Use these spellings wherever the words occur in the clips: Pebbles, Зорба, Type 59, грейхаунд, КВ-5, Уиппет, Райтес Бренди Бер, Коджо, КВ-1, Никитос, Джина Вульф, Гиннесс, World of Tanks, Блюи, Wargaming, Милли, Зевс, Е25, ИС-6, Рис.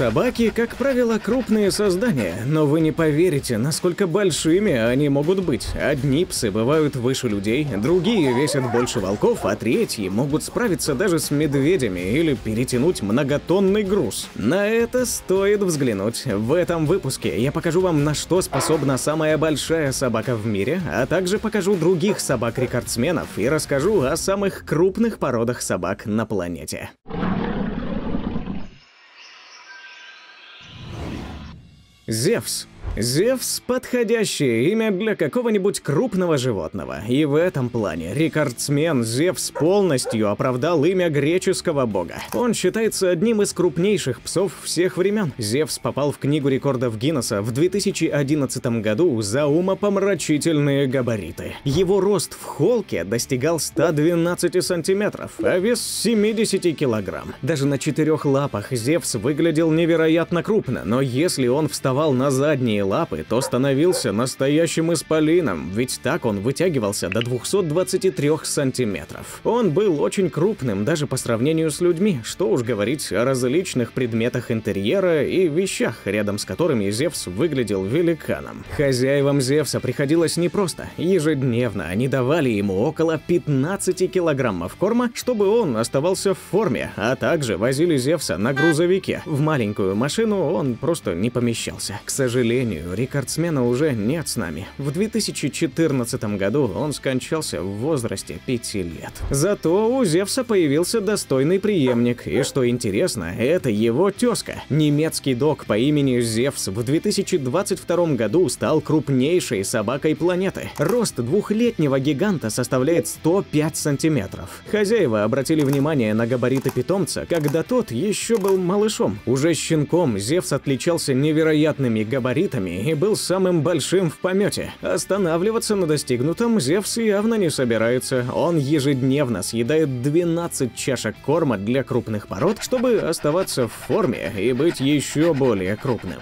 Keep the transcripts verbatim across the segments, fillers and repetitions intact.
Собаки, как правило, крупные создания, но вы не поверите, насколько большими они могут быть. Одни псы бывают выше людей, другие весят больше волков, а третьи могут справиться даже с медведями или перетянуть многотонный груз. На это стоит взглянуть. В этом выпуске я покажу вам, на что способна самая большая собака в мире, а также покажу других собак-рекордсменов и расскажу о самых крупных породах собак на планете. Зевс. Зевс – подходящее имя для какого-нибудь крупного животного, и в этом плане рекордсмен Зевс полностью оправдал имя греческого бога. Он считается одним из крупнейших псов всех времен. Зевс попал в Книгу рекордов Гиннесса в две тысячи одиннадцатом году за умопомрачительные габариты. Его рост в холке достигал ста двенадцати сантиметров, а вес семидесяти килограмм. Даже на четырех лапах Зевс выглядел невероятно крупно, но если он вставал на задние лапы, то становился настоящим исполином, ведь так он вытягивался до двухсот двадцати трёх сантиметров. Он был очень крупным даже по сравнению с людьми, что уж говорить о различных предметах интерьера и вещах, рядом с которыми Зевс выглядел великаном. Хозяевам Зевса приходилось непросто. Ежедневно они давали ему около пятнадцати килограммов корма, чтобы он оставался в форме, а также возили Зевса на грузовике. В маленькую машину он просто не помещался. К сожалению, рекордсмена уже нет с нами. В две тысячи четырнадцатом году он скончался в возрасте пяти лет. Зато у Зевса появился достойный преемник, и что интересно, это его тезка. Немецкий дог по имени Зевс в две тысячи двадцать втором году стал крупнейшей собакой планеты. Рост двухлетнего гиганта составляет сто пять сантиметров. Хозяева обратили внимание на габариты питомца, когда тот еще был малышом. Уже щенком Зевс отличался невероятными габаритами и был самым большим в помете. Останавливаться на достигнутом Зевс явно не собирается. Он ежедневно съедает двенадцать чашек корма для крупных пород, чтобы оставаться в форме и быть еще более крупным.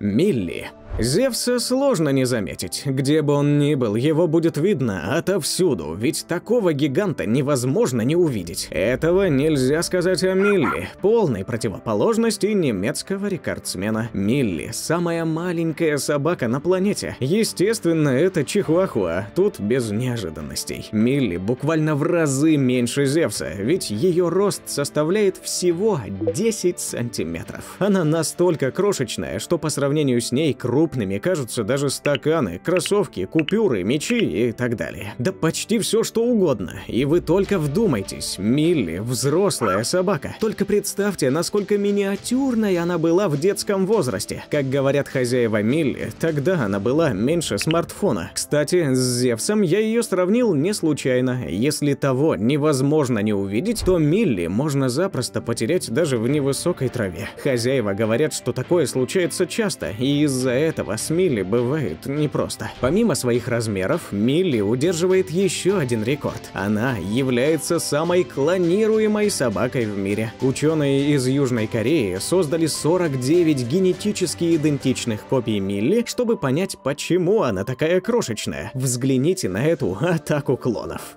Милли. Зевса сложно не заметить. Где бы он ни был, его будет видно отовсюду, ведь такого гиганта невозможно не увидеть. Этого нельзя сказать о Милли, полной противоположности немецкого рекордсмена. Милли – самая маленькая собака на планете. Естественно, это чихуахуа, тут без неожиданностей. Милли буквально в разы меньше Зевса, ведь ее рост составляет всего десять сантиметров. Она настолько крошечная, что по сравнению с ней крупная. Крупными кажутся даже стаканы, кроссовки, купюры, мечи и так далее. Да почти все, что угодно. И вы только вдумайтесь, Милли – взрослая собака. Только представьте, насколько миниатюрной она была в детском возрасте. Как говорят хозяева Милли, тогда она была меньше смартфона. Кстати, с Зевсом я ее сравнил не случайно. Если того невозможно не увидеть, то Милли можно запросто потерять даже в невысокой траве. Хозяева говорят, что такое случается часто, и из-за этого Этого с Милли бывает непросто. Помимо своих размеров, Милли удерживает еще один рекорд. Она является самой клонируемой собакой в мире. Ученые из Южной Кореи создали сорок девять генетически идентичных копий Милли, чтобы понять, почему она такая крошечная. Взгляните на эту атаку клонов.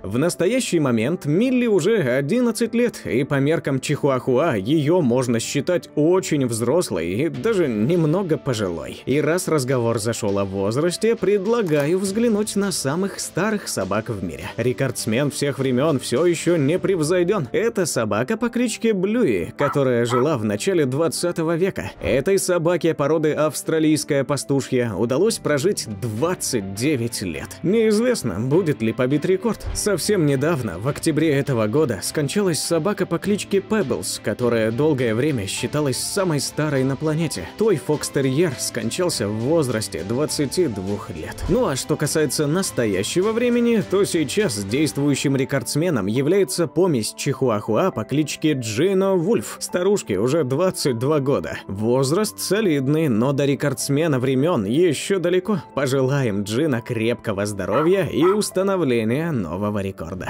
В настоящий момент Милли уже одиннадцать лет, и по меркам чихуахуа ее можно считать очень взрослой и даже немного пожилой. И раз разговор зашел о возрасте, предлагаю взглянуть на самых старых собак в мире. Рекордсмен всех времен все еще не превзойден. Это собака по кличке Блюи, которая жила в начале двадцатого века. Этой собаке породы австралийская пастушья удалось прожить двадцать девять лет. Неизвестно, будет ли побит рекорд. Совсем недавно, в октябре этого года, скончалась собака по кличке Pebbles, которая долгое время считалась самой старой на планете. Той фокстерьер скончался в возрасте двадцати двух лет. Ну а что касается настоящего времени, то сейчас действующим рекордсменом является помесь чихуахуа по кличке Джина Вульф. Старушке уже двадцать два года. Возраст солидный, но до рекордсмена времен еще далеко. Пожелаем Джина крепкого здоровья и установления нового рекорда.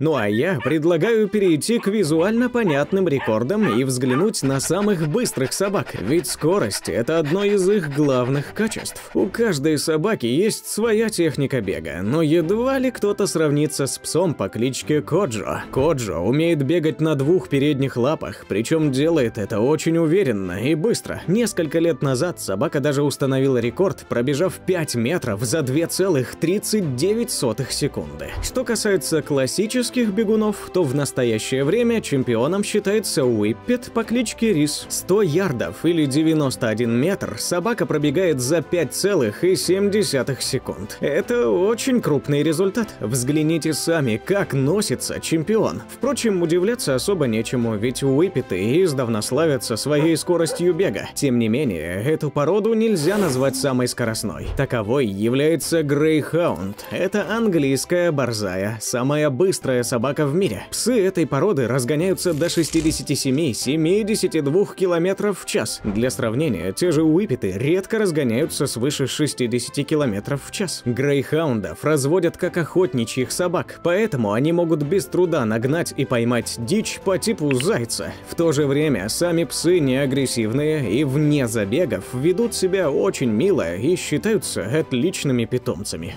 Ну а я предлагаю перейти к визуально понятным рекордам и взглянуть на самых быстрых собак, ведь скорость – это одно из их главных качеств. У каждой собаки есть своя техника бега, но едва ли кто-то сравнится с псом по кличке Коджо. Коджо умеет бегать на двух передних лапах, причем делает это очень уверенно и быстро. Несколько лет назад собака даже установила рекорд, пробежав пять метров за две целых тридцать девять сотых секунды. Что касается классических бегунов, то в настоящее время чемпионом считается Уиппет по кличке Рис. сто ярдов или девяносто один метр собака пробегает за пять целых семь десятых секунд. Это очень крупный результат. Взгляните сами, как носится чемпион. Впрочем, удивляться особо нечему, ведь Уиппеты издавна славятся своей скоростью бега. Тем не менее, эту породу нельзя назвать самой скоростной. Таковой является грейхаунд. Это английская борзая, самая быстрая собака в мире. Псы этой породы разгоняются до шестидесяти семи — семидесяти двух километров в час. Для сравнения, те же уиппеты редко разгоняются свыше шестидесяти километров в час. Грейхаундов разводят как охотничьих собак, поэтому они могут без труда нагнать и поймать дичь по типу зайца. В то же время сами псы не агрессивные и вне забегов ведут себя очень мило и считаются отличными питомцами.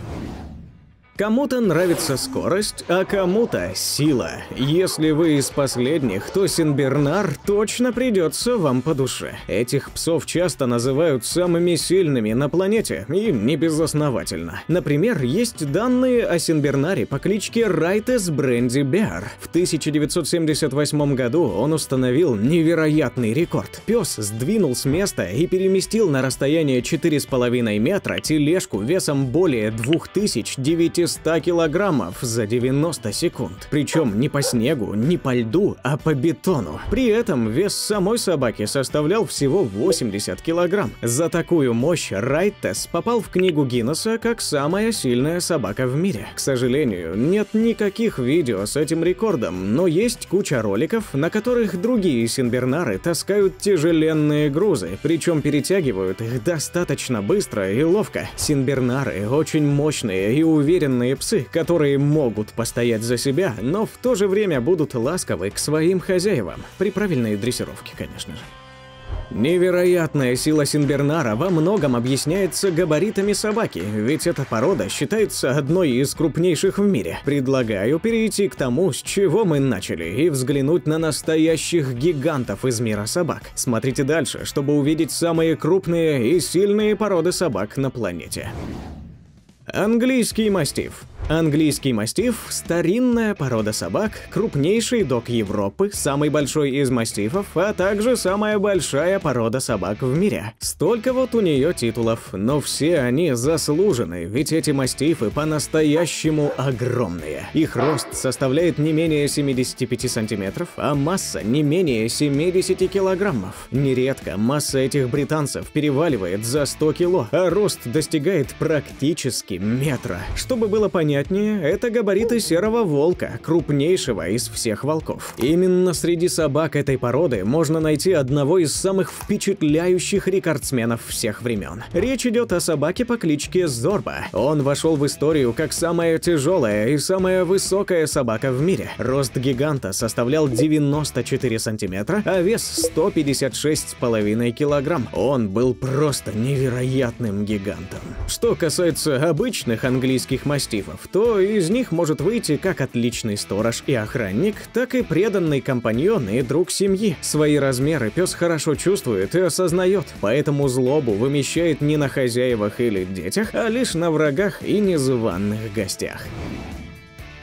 Кому-то нравится скорость, а кому-то сила. Если вы из последних, то Сенбернар точно придется вам по душе. Этих псов часто называют самыми сильными на планете, и не безосновательно. Например, есть данные о Сенбернаре по кличке Райтес Бренди Бер. В тысяча девятьсот семьдесят восьмом году он установил невероятный рекорд. Пес сдвинул с места и переместил на расстояние четыре с половиной метра тележку весом более двух тысяч девятисот килограммов за девяносто секунд. Причем не по снегу, не по льду, а по бетону. При этом вес самой собаки составлял всего восемьдесят килограмм. За такую мощь Райтес попал в книгу Гиннесса как самая сильная собака в мире. К сожалению, нет никаких видео с этим рекордом, но есть куча роликов, на которых другие сенбернары таскают тяжеленные грузы, причем перетягивают их достаточно быстро и ловко. Сенбернары очень мощные и уверенные псы, которые могут постоять за себя, но в то же время будут ласковы к своим хозяевам. При правильной дрессировке, конечно же. Невероятная сила Сенбернара во многом объясняется габаритами собаки, ведь эта порода считается одной из крупнейших в мире. Предлагаю перейти к тому, с чего мы начали, и взглянуть на настоящих гигантов из мира собак. Смотрите дальше, чтобы увидеть самые крупные и сильные породы собак на планете. Английский мастиф. Английский мастиф – старинная порода собак, крупнейший дог Европы, самый большой из мастифов, а также самая большая порода собак в мире. Столько вот у нее титулов, но все они заслужены, ведь эти мастифы по-настоящему огромные. Их рост составляет не менее семидесяти пяти сантиметров, а масса не менее семидесяти килограммов. Нередко масса этих британцев переваливает за сто кило, а рост достигает практически метра. Чтобы было понятно, это габариты серого волка, крупнейшего из всех волков. Именно среди собак этой породы можно найти одного из самых впечатляющих рекордсменов всех времен. Речь идет о собаке по кличке Зорба. Он вошел в историю как самая тяжелая и самая высокая собака в мире. Рост гиганта составлял девяносто четыре сантиметра, а вес сто пятьдесят шесть с половиной килограмм. Он был просто невероятным гигантом. Что касается обычных английских мастифов, то из них может выйти как отличный сторож и охранник, так и преданный компаньон и друг семьи. Свои размеры пес хорошо чувствует и осознает, поэтому злобу вымещает не на хозяевах или детях, а лишь на врагах и незваных гостях.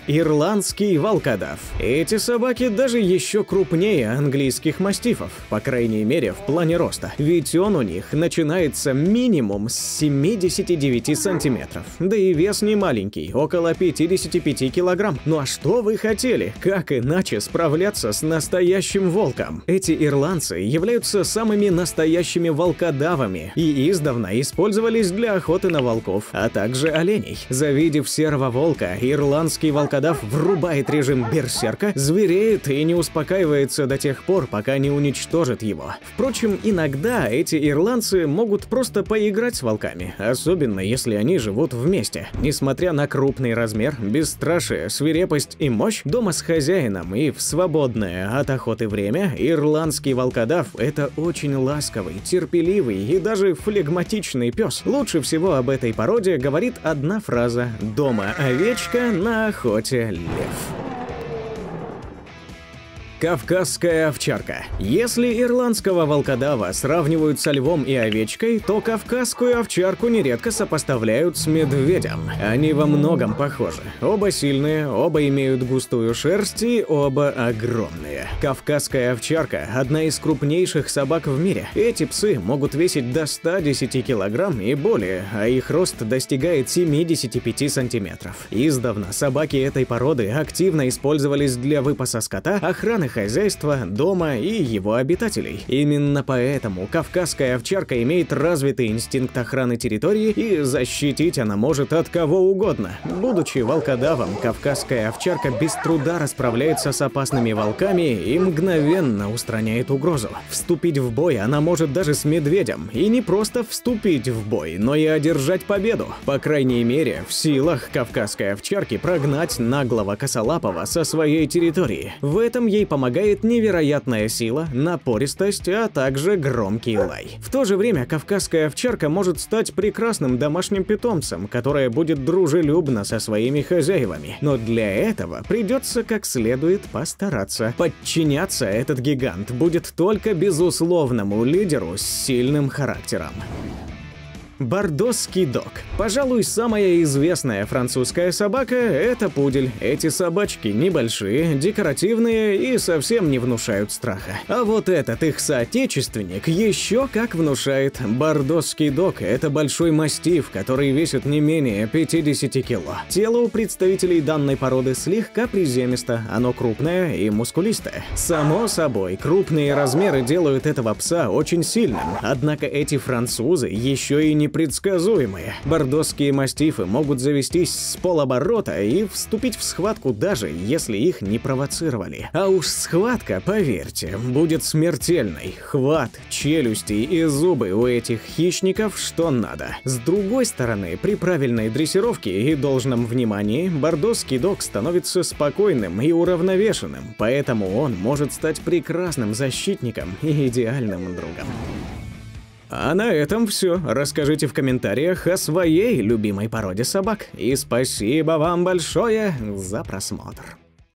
Ирландский волкодав. Эти собаки даже еще крупнее английских мастифов, по крайней мере в плане роста, ведь он у них начинается минимум с семидесяти девяти сантиметров, да и вес не маленький, около пятидесяти пяти килограмм. Ну а что вы хотели? Как иначе справляться с настоящим волком? Эти ирландцы являются самыми настоящими волкодавами и издавна использовались для охоты на волков, а также оленей. Завидев серого волка, ирландский волкодав волкодав врубает режим берсерка, звереет и не успокаивается до тех пор, пока не уничтожит его. Впрочем, иногда эти ирландцы могут просто поиграть с волками, особенно если они живут вместе. Несмотря на крупный размер, бесстрашие, свирепость и мощь дома с хозяином и в свободное от охоты время, ирландский волкодав – это очень ласковый, терпеливый и даже флегматичный пес. Лучше всего об этой породе говорит одна фраза: «Дома овечка, на охоте лев». Кавказская овчарка. Если ирландского волкодава сравнивают со львом и овечкой, то кавказскую овчарку нередко сопоставляют с медведем. Они во многом похожи. Оба сильные, оба имеют густую шерсть и оба огромные. Кавказская овчарка – одна из крупнейших собак в мире. Эти псы могут весить до ста десяти килограмм и более, а их рост достигает семидесяти пяти сантиметров. Издавна собаки этой породы активно использовались для выпаса скота, охраны хозяйства, дома и его обитателей. Именно поэтому кавказская овчарка имеет развитый инстинкт охраны территории, и защитить она может от кого угодно. Будучи волкодавом, кавказская овчарка без труда расправляется с опасными волками и мгновенно устраняет угрозу. Вступить в бой она может даже с медведем. И не просто вступить в бой, но и одержать победу. По крайней мере, в силах кавказской овчарки прогнать наглого косолапого со своей территории. В этом ей помогает невероятная сила, напористость, а также громкий лай. В то же время кавказская овчарка может стать прекрасным домашним питомцем, которая будет дружелюбна со своими хозяевами. Но для этого придется как следует постараться. Подчиняться этот гигант будет только безусловному лидеру с сильным характером. Бордосский дог. Пожалуй, самая известная французская собака – это пудель. Эти собачки небольшие, декоративные и совсем не внушают страха. А вот этот их соотечественник еще как внушает. Бордосский дог – это большой мастиф, который весит не менее пятидесяти кило. Тело у представителей данной породы слегка приземисто, оно крупное и мускулистое. Само собой, крупные размеры делают этого пса очень сильным, однако эти французы еще и не непредсказуемые. Бордосские мастифы могут завестись с полоборота и вступить в схватку, даже если их не провоцировали. А уж схватка, поверьте, будет смертельной. Хват, челюсти и зубы у этих хищников что надо. С другой стороны, при правильной дрессировке и должном внимании бордосский дог становится спокойным и уравновешенным, поэтому он может стать прекрасным защитником и идеальным другом. А на этом все. Расскажите в комментариях о своей любимой породе собак. И спасибо вам большое за просмотр.